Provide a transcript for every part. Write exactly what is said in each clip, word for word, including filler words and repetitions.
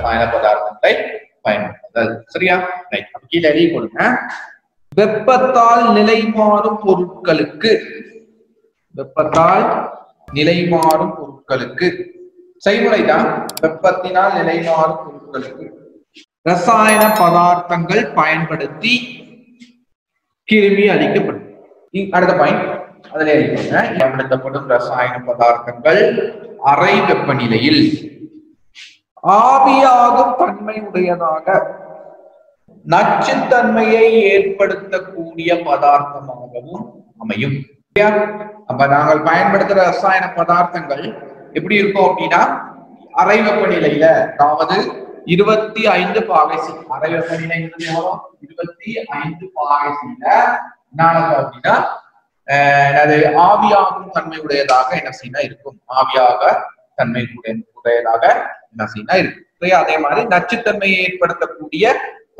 ரசாயன பதார்த்தங்களை பயன்படுத்துதல். சரியா? கீழே எழுதி கொடுங்க. வெப்பத்தால் நிலைமாறும் பொருட்களுக்கு, வெப்பத்தால் நிலைமாறும் பொருட்களுக்கு செய்முறைதான். வெப்பத்தினால் நிலைமாறும் பொருட்களுக்கு ரசாயன பதார்த்தங்கள் பயன்படுத்தி கிருமி அழிக்கப்படும். அடுத்த பாயிண்ட் அதிலே பயன்படுத்தப்படும் ரசாயன பதார்த்தங்கள் அறை வெப்பநிலையில் ஆவியாகும் தன்மை உடையதாக, நச்சுத்தன்மையை ஏற்படுத்தக்கூடிய பதார்த்தமாகவும் அமையும். அப்ப நாங்கள் பயன்படுத்துற ரசாயன பதார்த்தங்கள் எப்படி இருக்கும் அப்படின்னா, அறை வெப்பநிலையில, அதாவது இருபத்தி ஐந்து பாகை சி அரை வெப்பநிலை இருபத்தி ஐந்து பாகை சீல நானகம் அப்படின்னா அது ஆவியாகும் தன்மை உடையதாக என்ன செய்யணும் இருக்கும், ஆவியாக தன்மை உடையதாக என்ன செய்யணும் இருக்கும். அதே மாதிரி நச்சுத்தன்மையை ஏற்படுத்தக்கூடிய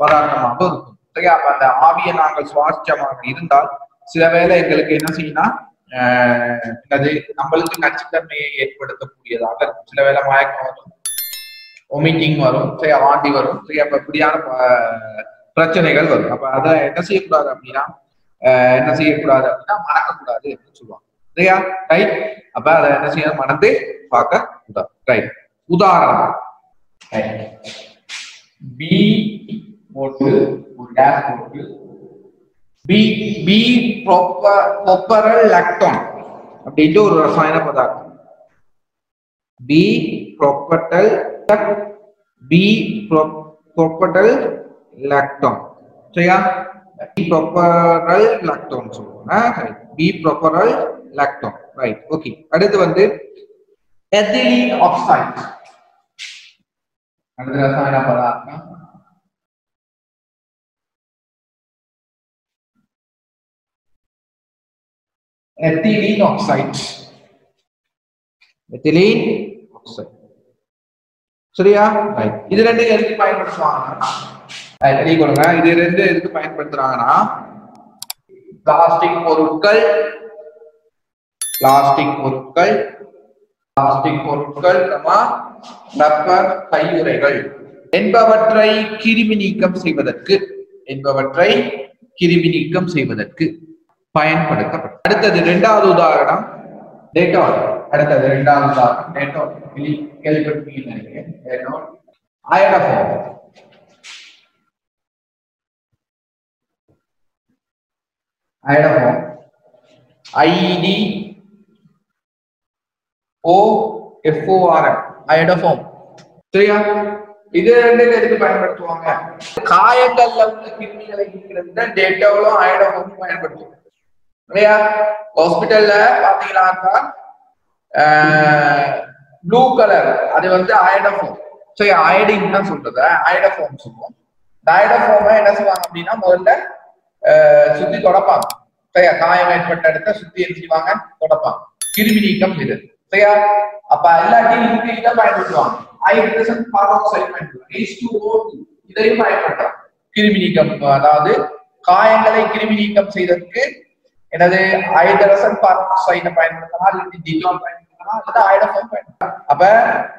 பதார்த்தமாக இருக்கும். சரியா? அப்ப அந்த ஆவியை நாங்கள் சுவாரஸ்யமாக இருந்தால் சில வேளை எங்களுக்கு என்ன செய்யணும், அஹ் அது நம்மளுக்கு நச்சுத்தன்மையை ஏற்படுத்தக்கூடியதாக இருக்கும். சில வேளை மயக்கம் வரும், ஒமிட்டிங் வரும், சரி வாந்தி வரும், சரி அப்ப இப்படியான பிரச்சனைகள் வரும். அப்ப அதை என்ன செய்யக்கூடாது அப்படின்னா, அஹ் என்ன செய்யக்கூடாது அப்படின்னா மறக்கக்கூடாது அப்படின்னு சொல்லுவாங்க. சரியா? ரைட். அப்ப அதை என்ன செய்ய மறந்து பார்க்க கூடாது. ரைட். உதாரணம், பி போட்டு ஒரு கேஸ் போட்டு பி பி ப்ரொபரல் லாக்டோன் அப்படின்ட்டு ஒரு ரசாயன பதார்த்தம், பி ப்ரொபரல் பி ப்ரொபரல் லாக்டோன். சரியா? பி ப்ரொபரல் லாக்டோன் சொல்லுவாங்க, B propiolactone. Right. Okay. அடுத்து வந்து எத்திலீன் ஆக்சைடு, அடுத்த ரசாயன பதார்த்தம் எத்திலீன் ஆக்சைடு, எத்திலீன் ஆக்சைடு. சரியா? இது ரெண்டு எதுக்கு பயன்படுத்துவாங்க, இது ரெண்டு எதுக்கு பயன்படுத்துறாங்கன்னா பிளாஸ்டிக் பொருட்கள், பிளாஸ்டிக் பொருட்கள், பிளாஸ்டிக் பொருட்கள் ரப்பர் கையுறைகள் என்பவற்றை கிருமி நீக்கம் செய்வதற்கு, என்பவற்றை கிருமி நீக்கம் செய்வதற்கு பயன்படுத்தப்படும். அடுத்தது இரண்டாவது உதாரணம் டெட்டால். அடுத்தது இரண்டாவது உதாரணம் டெட்டால். சரியா? இது ரெண்டு எதுக்கு பயன்படுத்துவாங்க, காயங்கள்ல உள்ள கிருமிகளை நீக்கிறதுல டெட்டாலும் அயோடோஃபோமும் பயன்படுத்துவாங்க. இல்லையா? ஹாஸ்பிட்டல்ல பாத்தீங்கன்னாக்கா ப்ளூ கலர், அது வந்து அயோடோஃபோம். சரி, அயோடின் தான் சொல்றது, அயோடோஃபோம் சொல்லுவோம். இந்த அயோடோஃபோமை என்ன செய்வாங்க அப்படின்னா முதல்ல சுத்தி தொடப்பாங்க. சரியா? காயம் ஏற்பட்ட இடத்த சுத்தி என்ன செய்வாங்க, தொடப்பாங்க, கிருமி நீக்கம் செய்யுது. சரியா? அப்ப எல்லாத்தையும் இதுக்கு இதை பயன்படுத்துவாங்க. ஹைட்ரஜன் பாராக்சைடு பயன்படுத்துவாங்க, இதையும் பயன்படுத்துறாங்க கிருமி நீக்கம். அதாவது காயங்களை கிருமி நீக்கம் செய்வதற்கு எனது ஹைட்ரஜன் பாராக்சைடை பயன்படுத்தலாம், டிட்டால் பயன்படுத்தலாம், அப்ப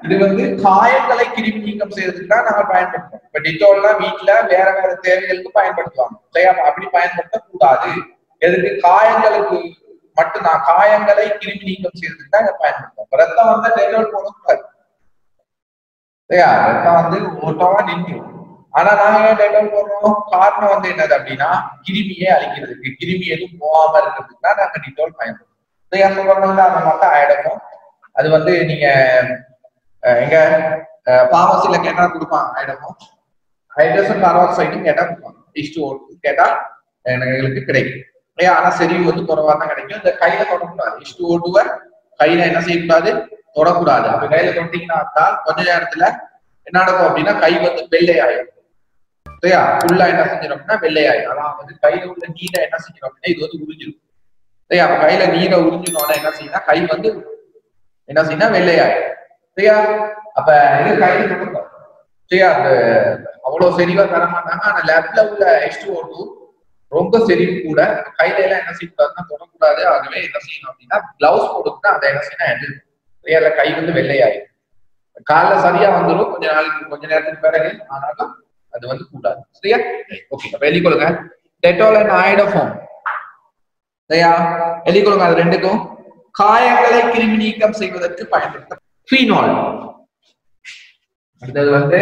இது வந்து காயங்களை கிருமி நீக்கம் செய்யறதுக்கு தான் நாங்க பயன்படுத்துவோம். இப்ப டிட்டால்லாம் வீட்டுல வேற வேற தேவைகளுக்கு பயன்படுத்துவாங்க. சரியா? அப்படி பயன்படுத்த கூடாது. எதுக்கு, காயங்களுக்கு மட்டும் தான், காயங்களை கிருமி நீக்கம் செய்யறதுக்கு தான் இதை பயன்படுத்துவோம். ரத்தம் வந்து டெட்டால் போடக்கூடாது. சரியா? ரத்தம் வந்து ஓட்டவா நின்றும். ஆனா நாங்க ஏன் டெட்டால் போடுறோம், காரணம் வந்து என்னது அப்படின்னா கிருமியை அழிக்கிறதுக்கு, கிருமி எதுவும் போகாம இருக்கிறதுக்கு தான் நாங்க டிட்டால் பயன்படுத்துவோம். சரியா? சொல்றோம்ல, அதை மட்டும் ஆயிடுவோம். அது வந்து நீங்க எங்க பார்மசில கேட்டா கொடுப்பாங்க ஐடமோ, ஹைட்ரஜன் பாராக்சைடும் கேட்டா கொடுப்பாங்க, H two O two கேட்டா எங்களுக்கு கிடைக்கும். ஆனா சரி வந்து குறைவா தான் கிடைக்கும். இந்த கையில தொடக்கூடாது, H two O two கையில என்ன செய்யக்கூடாது, தொடக்கூடாது. அப்ப கையில தொட்டீங்கன்னா கொஞ்ச நேரத்துல என்ன நடக்கும் அப்படின்னா கை வந்து வெள்ளை ஆயிடும். சரியா? ஃபுல்லா என்ன செஞ்சிடோம்னா வெள்ளை ஆயிடும். அதான் வந்து கையில உள்ள நீரை என்ன செஞ்சிடும் அப்படின்னா இது வந்து உறிஞ்சிடும். சரியா? அப்ப கையில நீரை உறிஞ்சினோன்னா என்ன செய்யணும், கை வந்து என்ன செய்யணும்னா வெள்ளையாயிடும். சரியா? அப்ப இது கையில தொடக்கூடாது. சரியா? அந்த அவ்வளவு செறிவா தர மாட்டாங்க. ஆனா லேப்ல உள்ள H two O two ரொம்ப செறிவு கூட, கையில எல்லாம் என்ன செய்யக்கூடாதுன்னா தொடக்கூடாது. ஆகவே என்ன செய்யணும் அப்படின்னா கிளவுஸ் போடுறதுன்னா அதை என்ன செய்யணும். சரியா? இல்ல கை வந்து வெள்ளையாயிடும். கால்ல சரியா வந்துரும் கொஞ்ச நாளைக்கு கொஞ்ச நேரத்துக்கு பிறகு ஆனாலும் அது வந்து கூடாது சரியா ஓகே அப்ப எலி கொள்ளுங்க டெட்டால் அண்ட் ஐடோஃபார்ம் சரியா எலி கொள்ளுங்க அது ரெண்டுக்கும் காயங்களை கிருமி நீக்கம் செய்வதற்கு பயன்படுத்த ஃபீனால் அடுத்து வந்து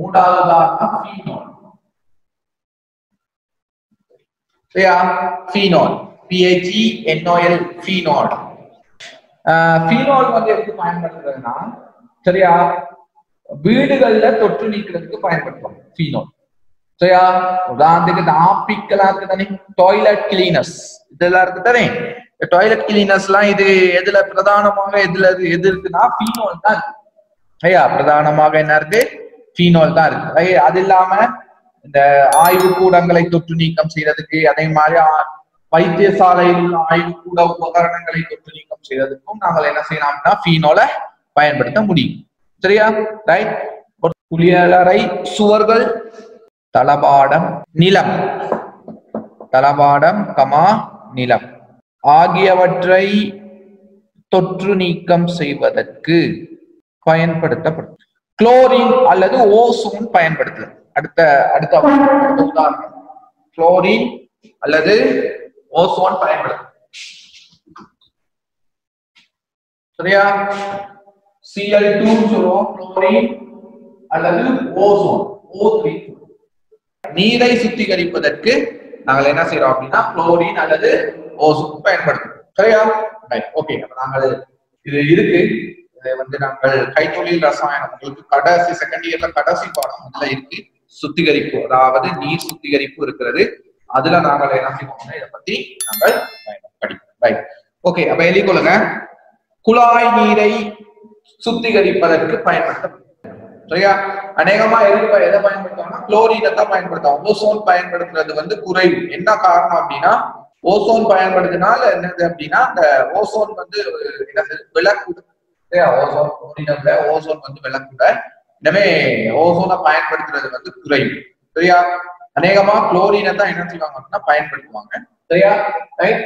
மூன்றாவதாக ஃபீனால் சரியா phenol P A G N O L phenol phenol வந்து எதுக்கு பயன்படுத்துறதுன்னா சரியா வீடுகள்ல தொற்று நீக்கிறதுக்கு பயன்படுத்துவாங்க ஃபீனால் சரியா உதாரணத்துக்கு ஆப்பிக்கெல்லாம் இருக்கு தானே டாய்லெட் கிளீனர்ஸ் இதெல்லாம் இருக்கு தானே டாய்லெட் கிளீனர்ஸ்லாம் இது எதுல பிரதானமாக எதுல எது இருக்குன்னா ஃபீனால் தான் சரியா பிரதானமாக என்ன இருக்கு ஃபீனால் தான் இருக்கு அது இல்லாம இந்த ஆய்வு கூடங்களை தொற்று நீக்கம் செய்யறதுக்கு அதே மாதிரி வைத்தியசாலையில் உள்ள ஆய்வு கூட உபகரணங்களை தொற்று நீக்கம் செய்யறதுக்கும் நாங்கள் என்ன செய்யலாம்னா ஃபீனாலை பயன்படுத்த முடியும் சரியா ரைட் குளியலறை சுவர்கள் தளபாடம் நிலம் தளபாடம் கமா நிலம் ஆகியவற்றை தொற்று நீக்கம் செய்வதற்கு பயன்படுத்தப்படும் குளோரின் அல்லது ஓசோன் பயன்படுத்தலாம் அடுத்த அடுத்த உதாரணம் குளோரின் அல்லது ஓசோன் பயன்படுத்தலாம் சரியா C L two சொல்றோம் குளோரின் அல்லது ஓசோன் O three நீரை சுத்திகரிப்பதற்கு நாங்கள் என்ன செய்றோம் அப்படினா குளோரின் அல்லது ஓசோன் பயன்படுத்துறோம் சரியா ரைட் ஓகே அப்ப நாங்கள் இது இருக்கு இது வந்து நாங்கள் கைத்தொழில் ரசாயனம் உங்களுக்கு கடைசி செகண்ட் இயர்ல கடைசி பாடம் இதுல இருக்கு சுத்திகரிப்பு அதாவது நீர் சுத்திகரிப்பு இருக்குது அதுல நாங்கள் என்ன செய்வோம்னா இத பத்தி நாங்கள் படிப்போம் ரைட் ஓகே அப்ப எலி கொள்ளுங்க குழாய் நீரை சுத்திகரிப்பதற்கு பயன்படுத்தப்படும் சரியா அநேகமா எதுக்கு எதை பயன்படுத்தோம்னா குளோரினை தான் பயன்படுத்தும் ஓசோன் பயன்படுத்துறது வந்து குறைவு என்ன காரணம் அப்படின்னா ஓசோன் பயன்படுத்தினால் என்னது அப்படின்னா அந்த ஓசோன் வந்து என்னது விலக்கூட சரியா ஓசோன் குளோரினை ஓசோன் வந்து விலக்கூட எனவே ஓசோனை பயன்படுத்துறது வந்து குறைவு சரியா அநேகமா குளோரினை தான் என்ன செய்வாங்க அப்படின்னா பயன்படுத்துவாங்க சரியா ரைட்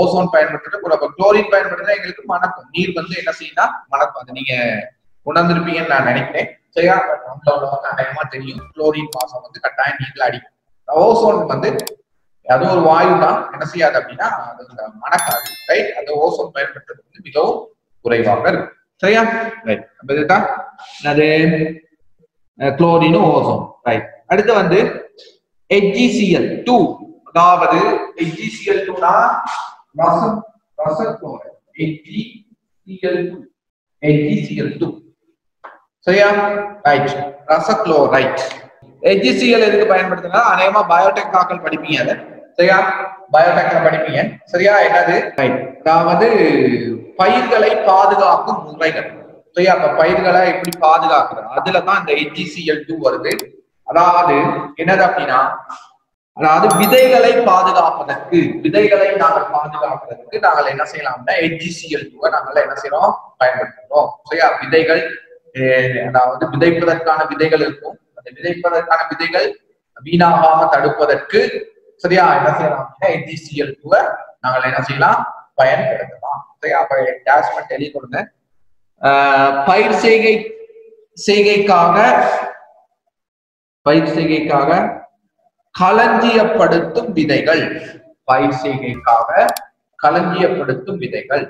ஓசோன் பயன்படுத்துறது குளோரின் பயன்படுத்தினா எங்களுக்கு மணக்கும் நீர் வந்து என்ன செய்யும்னா மணக்கும் அது நீங்க உணர்ந்திருப்பீங்கன்னு நான் நினைக்கிறேன் சரியா அநேகமா தெரியும் குளோரின் வாசம் வந்து கட்டாயம் நீர்ல அடிக்கும் ஓசோன் வந்து அது ஒரு வாயு தான் என்ன செய்யாது அப்படின்னா அது மணக்காது ரைட் அந்த ஓசோன் பயன்படுத்துறது வந்து மிகவும் குறைவாக இருக்கு சரியா ரைட் அப்ப இதுதான் என்னது குளோரின் ஓசோன் ரைட் அடுத்து வந்து H G C L two அதாவது H G C L two னா ரச ரச chloride H G C L two H G C L two சரியா ரைட் ரச chloride H G C L எதுக்கு பயன்படுத்துனா அநேகமா பயோடெக்காக்கள் படிப்பீங்க அத சரியா பயோடெக்ல படிப்பீங்க சரியா என்னது ரைட் அதாவது பயிர்களை பாதுகாக்கும் முறைகள் சரியா அப்ப பயிர்களை எப்படி பாதுகாக்கிறது அதுல தான் இந்த H G C L two வருது அதாவது என்னது அப்படின்னா அதாவது விதைகளை பாதுகாப்பதற்கு விதைகளை நாங்கள் பாதுகாப்பதற்கு நாங்கள் என்ன செய்யலாம்னா H G C L two நாங்கள் என்ன செய்யறோம் பயன்படுத்துறோம் சரியா விதைகள் அதாவது விதைப்பதற்கான விதைகள் இருக்கும் அந்த விதைப்பதற்கான விதைகள் வீணாகாம தடுப்பதற்கு சரியா என்ன செய்யலாம் அப்படின்னா H G C L two நாங்கள் என்ன செய்யலாம் பயன்படுத்தலாம் சரியா அப்ப டாஸ்மெண்ட் எழுதி கொடுங்க ஆஹ் பயிர் செய்கை செய்கைக்காக பயிர் செய்கைக்காக களஞ்சியப்படுத்தும் விதைகள் பயிர் செய்கைக்காக களஞ்சியப்படுத்தும் விதைகள்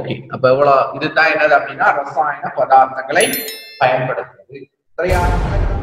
ஓகே அப்ப எவ்வளவு இதுதான் என்னது அப்படின்னா ரசாயன பதார்த்தங்களை பயன்படுத்துவது சரியா